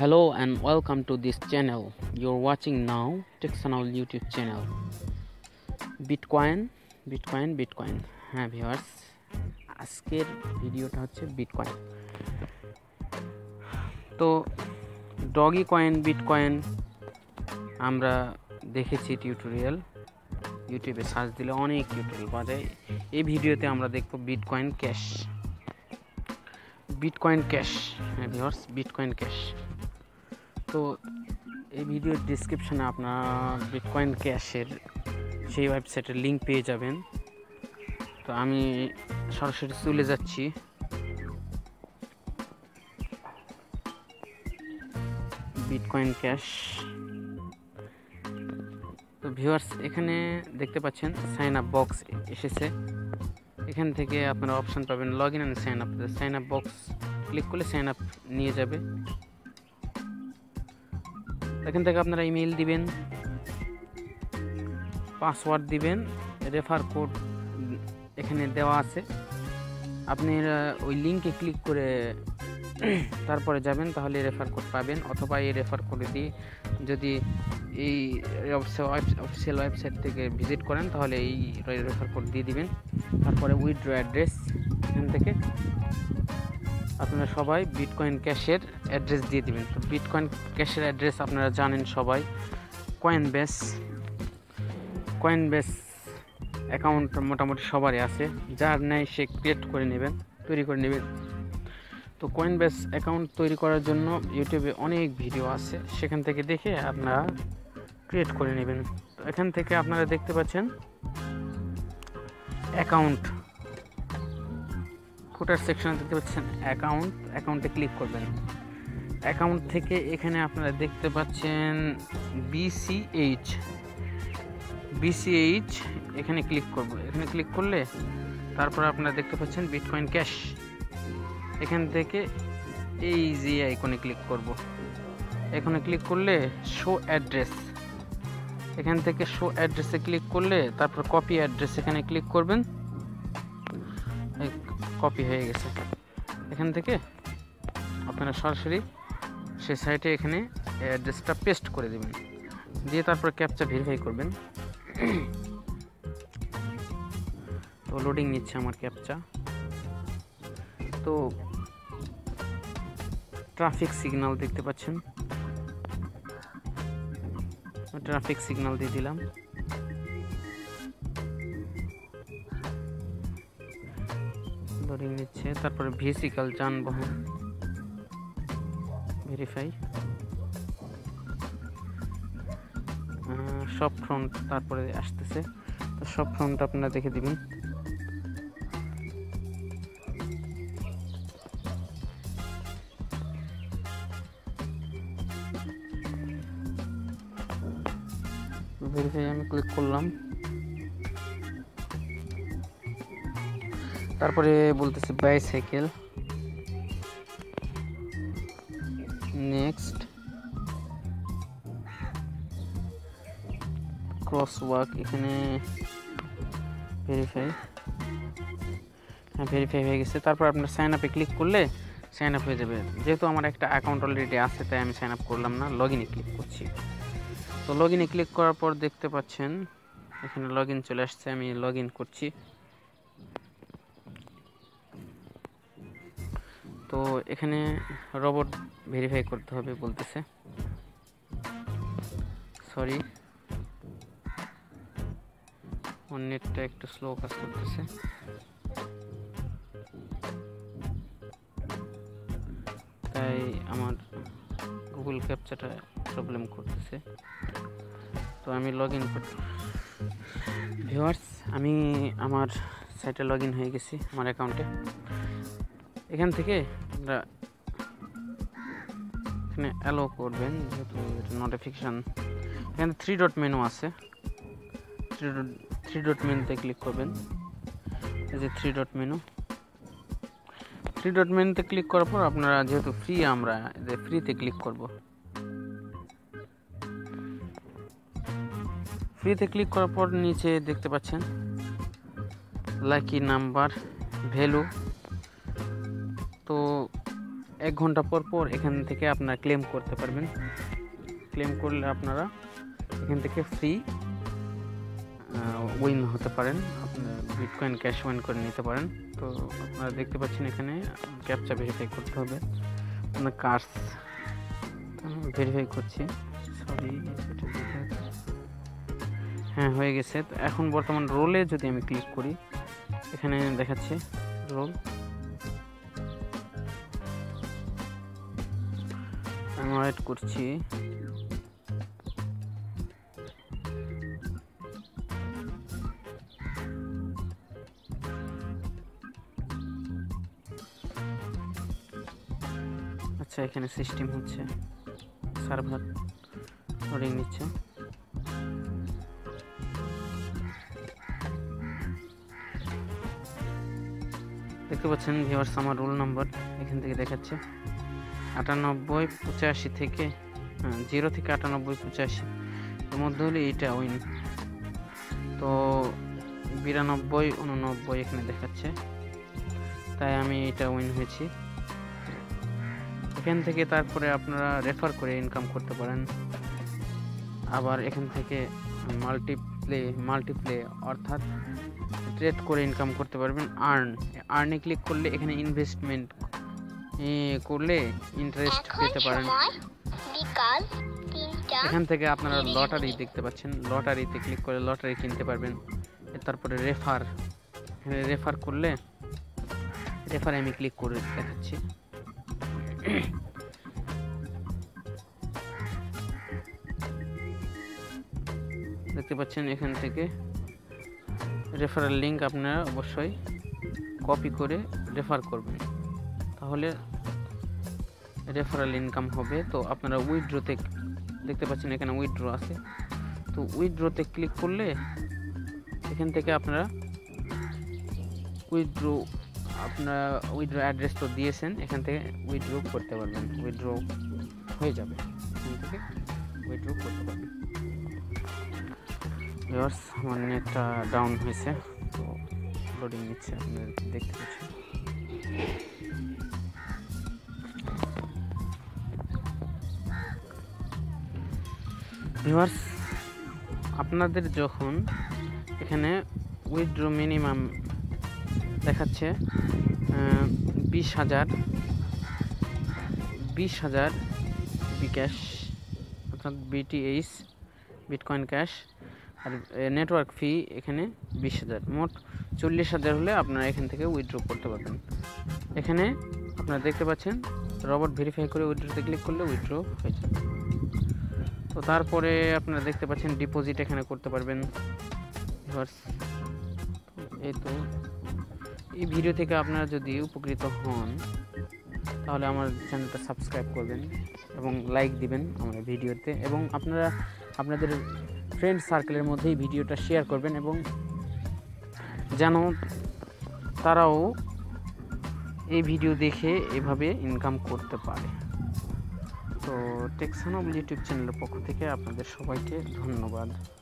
Hello and welcome to this channel. You're watching now Tech Sanaul YouTube channel. Bitcoin. হ্যাঁ viewers, আজকের ভিডিওটা হচ্ছে bitcoin. তো doggy coin, bitcoin আমরা দেখেছি টিউটোরিয়াল, ইউটিউবে সার্চ দিলে অনেক টিউটোরিয়াল পাওয়া যায়। এই ভিডিওতে আমরা দেখব বিটকয়েন ক্যাশ। হ্যাঁ ভিউয়ার্স, বিটকয়েন ক্যাশ। তো এই ভিডিওর ডেসক্রিপশানে আপনার বিটকয়েন ক্যাশের সেই ওয়েবসাইটের লিঙ্ক পেয়ে যাবেন। তো আমি সরাসরি চলে যাচ্ছি। Bitcoin Cash. তো ভিউয়ার্স, এখানে দেখতে পাচ্ছেন সাইন আপ বক্স এসেছে। এখান থেকে আপনারা অপশান পাবেন log in and sign up. Sign up box click করলে সাইন আপ নিয়ে যাবে। এখান থেকে আপনারা ইমেল দিবেন, পাসওয়ার্ড দিবেন, রেফার কোড এখানে দেওয়া আছে। আপনি ওই লিঙ্কে ক্লিক করে তারপরে যাবেন, তাহলে রেফার কোড পাবেন। অথবা এই রেফার কোড দিয়ে যদি এই অফিসিয়াল ওয়েবসাইট থেকে ভিজিট করেন তাহলে এই রেফার কোড দিয়ে দিবেন। তারপরে উইথড্র অ্যাড্রেস, এখান থেকে আপনারা সবাই বিটকয়েন ক্যাশের অ্যাড্রেস দিয়ে দিবেন। তো বিটকয়েন ক্যাশের অ্যাড্রেস আপনারা জানেন সবাই, কয়েনবেস। কয়েনবেস অ্যাকাউন্ট মোটামুটি সবারই আছে, যার নেই সে ক্রিয়েট করে নেবেন, তৈরি করে নেবেন। তো কয়েনবেস অ্যাকাউন্ট তৈরি করার জন্য ইউটিউবে অনেক ভিডিও আছে, সেখান থেকে দেখে আপনারা ক্রিয়েট করে নেবেন। তো এখান থেকে আপনারা দেখতে পাচ্ছেন অ্যাকাউন্ট, ফুটার সেকশনে দেখতে পাচ্ছেন অ্যাকাউন্ট। অ্যাকাউন্টে ক্লিক করবেন। অ্যাকাউন্ট থেকে এখানে আপনারা দেখতে পাচ্ছেন বিসিএইচ, এখানে ক্লিক করব। এখানে ক্লিক করলে তারপর আপনারা দেখতে পাচ্ছেন বিটকয়েন ক্যাশ। এখান থেকে এই যে আইকনে ক্লিক করব। এখানে ক্লিক করলে শো অ্যাড্রেস, এখান থেকে শো অ্যাড্রেসে ক্লিক করলে তারপর কপি অ্যাড্রেস এখানে ক্লিক করবেন। কপি হয়ে গেছে। এখান থেকে আপনারা সরাসরি সেই সাইটে এখানে অ্যাড্রেসটা পেস্ট করে দেবেন, দিয়ে তারপর ক্যাপচা ভেরিফাই করবেন। তো লোডিং নিচ্ছে আমার ক্যাপচা। তো ট্রাফিক সিগন্যাল দেখতে পাচ্ছেন, ট্রাফিক সিগন্যাল দিয়ে দিলাম। লোডিং নিচ্ছে। তারপরে ভেহিক্যাল, যানবাহন ভেরিফাই, সব ফ্রন্ট তারপরে আসতেছে। তো সব ফ্রন্ট আপনারা দেখে দিবেন। ভেরিফাই আমি ক্লিক করলাম। তারপরে বলতেছে বাইসাইকেল, নেক্সট, ক্রসওয়াক, এখানে ভেরিফাই। হ্যাঁ, ভেরিফাই হয়ে গেছে। তারপর আপনার সাইন আপে ক্লিক করলে সাইন আপ হয়ে যাবে। যেহেতু আমার একটা অ্যাকাউন্ট অলরেডি আছে তাই আমি সাইন আপ করলাম না, লগ ইনে ক্লিক করছি। তো লগ ইনে ক্লিক করার পর দেখতে পাচ্ছেন এখানে লগ ইন চলে আসছে। আমি লগ ইন করছি। তো এখানে রোবট ভেরিফাই করতে হবে বলতেছে, সরি নেটটা একটু স্লো কাজ করতেছে। তাই আমার গুগল ক্যাপচাটা প্রবলেম করতেছে। তো আমি লগ ইন করব। ভিউয়ার্স, আমি আমার সাইটে লগ ইন হয়ে গেছি, আমার অ্যাকাউন্টে। এখান থেকে আমরা এখানে অ্যালো করবেন, যেহেতু এটা নোটিফিকেশান। এখানে থ্রি ডট মেনু আছে, থ্রি ডট মেনুতে ক্লিক করবেন। এই যে থ্রি ডট মেনুতে ক্লিক করার পর আপনারা, যেহেতু ফ্রি, আমরা যে ফ্রিতে ক্লিক করব। ফ্রিতে ক্লিক করার পর নিচে দেখতে পাচ্ছেন lucky number value तो एक घंटा पर এখান থেকে আপনারা ক্লেম করতে পারবেন। ক্লেম করলে আপনারা এখান থেকে ফ্রি উইন হতে পারেন, আপনারা বিটকয়েন ক্যাশ উইন করে নিতে পারেন। তো আপনারা দেখতে পাচ্ছেন এখানে ক্যাপচা ভেরিফাই করতে হবে, আমরা কার্ডস ভেরিফাই করছি। সরি, হ্যাঁ হয়ে গেছে। তো এখন বর্তমান রোলে যদি আমি ক্লিক করি, এখানে দেখাচ্ছে রোল। আমি ওয়েট করছি, আচ্ছা এখানে সিস্টেম হচ্ছে, সার্ভার লোডিং নিচ্ছে। দেখতে পাচ্ছেন ভিউয়ার্স আমার রোল নাম্বার এখান থেকে দেখাচ্ছে 9885 থেকে 0 থেকে 9885 এর মধ্যে হলে এইটা উইন। তো 92 89 এখানে দেখাচ্ছে, তাই আমি এটা উইন হয়েছি। এখান থেকে তারপরে আপনারা রেফার করে ইনকাম করতে পারেন। আবার এখান থেকে মাল্টিপ্লে অর্থাৎ ট্রেড করে ইনকাম করতে পারবেন। আর্নে ক্লিক করলে এখানে ইনভেস্টমেন্ট করলে ইন্টারেস্ট পেতে পারেন। এখান থেকে আপনারা লটারি দেখতে পাচ্ছেন, লটারিতে ক্লিক করে লটারি কিনতে পারবেন। তারপরে রেফার করলে, রেফারে আমি ক্লিক করে দেখাচ্ছি। দেখতে পাচ্ছেন এখান থেকে রেফারেল লিঙ্ক আপনারা অবশ্যই কপি করে রেফার করবেন, তাহলে রেফারেল ইনকাম হবে। তো আপনারা উইথড্রোতে দেখতে পাচ্ছেন এখানে উইথড্রো আছে, তো উইথড্রোতে ক্লিক করলে এখান থেকে আপনারা উইথড্রো অ্যাড্রেস তো দিয়েছেন, এখান থেকে উইথড্রো করতে পারবেন, উইথড্রো হয়ে যাবে, এখান থেকে উইথড্রো করতে পারবেন। ভিউয়ার্স আমার নেটটা ডাউন হয়েছে, তো লোডিং নিচ্ছে, আপনারা দেখতে পাচ্ছেন। ভিউয়ার্স আপনাদের যখন এখানে উইথড্রো মিনিমাম দেখাচ্ছে 20,000 বিকাশ অর্থাৎ বিটিএইচ বিটকয়েন ক্যাশ, আর নেটওয়ার্ক ফি এখানে 20,000, মোট 40,000 হলে আপনারা এখান থেকে উইথড্রো করতে পারবেন। এখানে আপনারা দেখতে পাচ্ছেন রবট ভেরিফাই করে উইথড্রোতে ক্লিক করলে উইথড্রো হয়ে যাবে। তো তারপরে আপনারা দেখতে পাচ্ছেন ডিপোজিট এখানে করতে পারবেন। ভিউয়ার্স এই তো এই ভিডিও থেকে আপনারা যদি উপকৃত হন তাহলে আমার চ্যানেলটা সাবস্ক্রাইব করবেন এবং লাইক দিবেন আমার ভিডিওতে, এবং আপনারা আপনাদের ফ্রেন্ড সার্কেলের মধ্যে এই ভিডিওটা শেয়ার করবেন, এবং যেন তারাও এই ভিডিও দেখে এভাবে ইনকাম করতে পারে। তো টেক সানাউল ইউটিউব চ্যানেলের পক্ষ থেকে আপনাদের সবাইকে ধন্যবাদ।